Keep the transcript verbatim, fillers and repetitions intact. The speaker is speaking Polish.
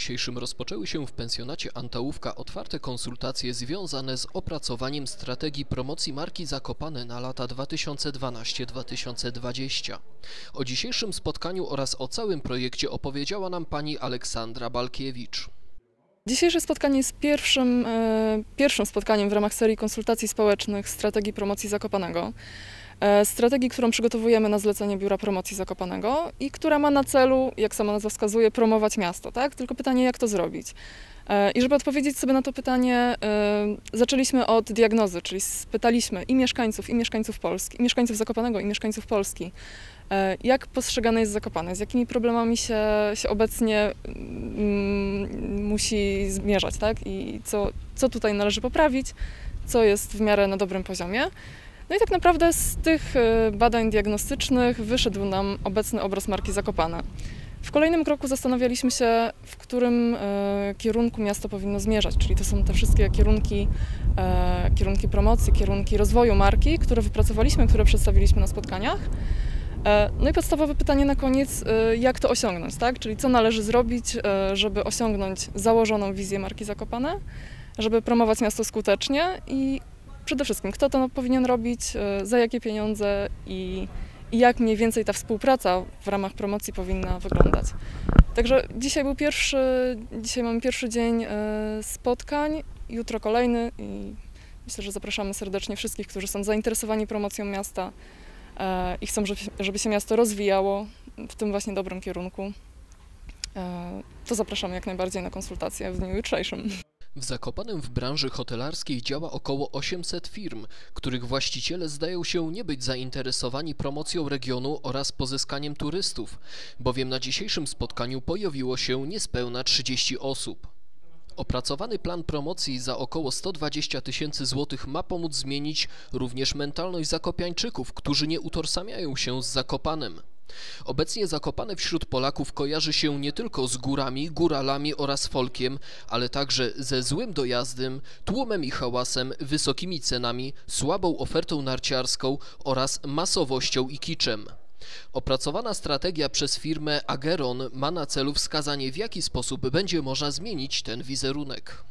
dzisiejszym rozpoczęły się w pensjonacie Antałówka otwarte konsultacje związane z opracowaniem strategii promocji marki Zakopane na lata dwa tysiące dwanaście dwa tysiące dwadzieścia. O dzisiejszym spotkaniu oraz o całym projekcie opowiedziała nam pani Aleksandra Balkiewicz. Dzisiejsze spotkanie jest pierwszym, e, pierwszym spotkaniem w ramach serii konsultacji społecznych strategii promocji Zakopanego. E, strategii, którą przygotowujemy na zlecenie Biura Promocji Zakopanego i która ma na celu, jak sama nazwa wskazuje, promować miasto, tak? Tylko pytanie, jak to zrobić. E, I żeby odpowiedzieć sobie na to pytanie, e, zaczęliśmy od diagnozy, czyli spytaliśmy i mieszkańców, i mieszkańców Polski, i mieszkańców Zakopanego, i mieszkańców Polski, e, jak postrzegane jest Zakopane, z jakimi problemami się, się obecnie mm, musi zmierzać, tak? I co, co tutaj należy poprawić, co jest w miarę na dobrym poziomie. No i tak naprawdę z tych badań diagnostycznych wyszedł nam obecny obraz marki Zakopane. W kolejnym kroku zastanawialiśmy się, w którym kierunku miasto powinno zmierzać, czyli to są te wszystkie kierunki, kierunki promocji, kierunki rozwoju marki, które wypracowaliśmy, które przedstawiliśmy na spotkaniach. No i podstawowe pytanie na koniec, jak to osiągnąć, tak? Czyli co należy zrobić, żeby osiągnąć założoną wizję marki Zakopane, żeby promować miasto skutecznie i przede wszystkim, kto to powinien robić, za jakie pieniądze i, i jak mniej więcej ta współpraca w ramach promocji powinna wyglądać. Także dzisiaj był pierwszy, dzisiaj mamy pierwszy dzień spotkań, jutro kolejny i myślę, że zapraszamy serdecznie wszystkich, którzy są zainteresowani promocją miasta i chcą, żeby się miasto rozwijało w tym właśnie dobrym kierunku. To zapraszamy jak najbardziej na konsultacje w dniu jutrzejszym. W Zakopanem w branży hotelarskiej działa około osiemset firm, których właściciele zdają się nie być zainteresowani promocją regionu oraz pozyskaniem turystów, bowiem na dzisiejszym spotkaniu pojawiło się niespełna trzydzieści osób. Opracowany plan promocji za około sto dwadzieścia tysięcy złotych ma pomóc zmienić również mentalność zakopiańczyków, którzy nie utożsamiają się z Zakopanem. Obecnie Zakopane wśród Polaków kojarzy się nie tylko z górami, góralami oraz folkiem, ale także ze złym dojazdem, tłumem i hałasem, wysokimi cenami, słabą ofertą narciarską oraz masowością i kiczem. Opracowana strategia przez firmę Ageron ma na celu wskazanie, w jaki sposób będzie można zmienić ten wizerunek.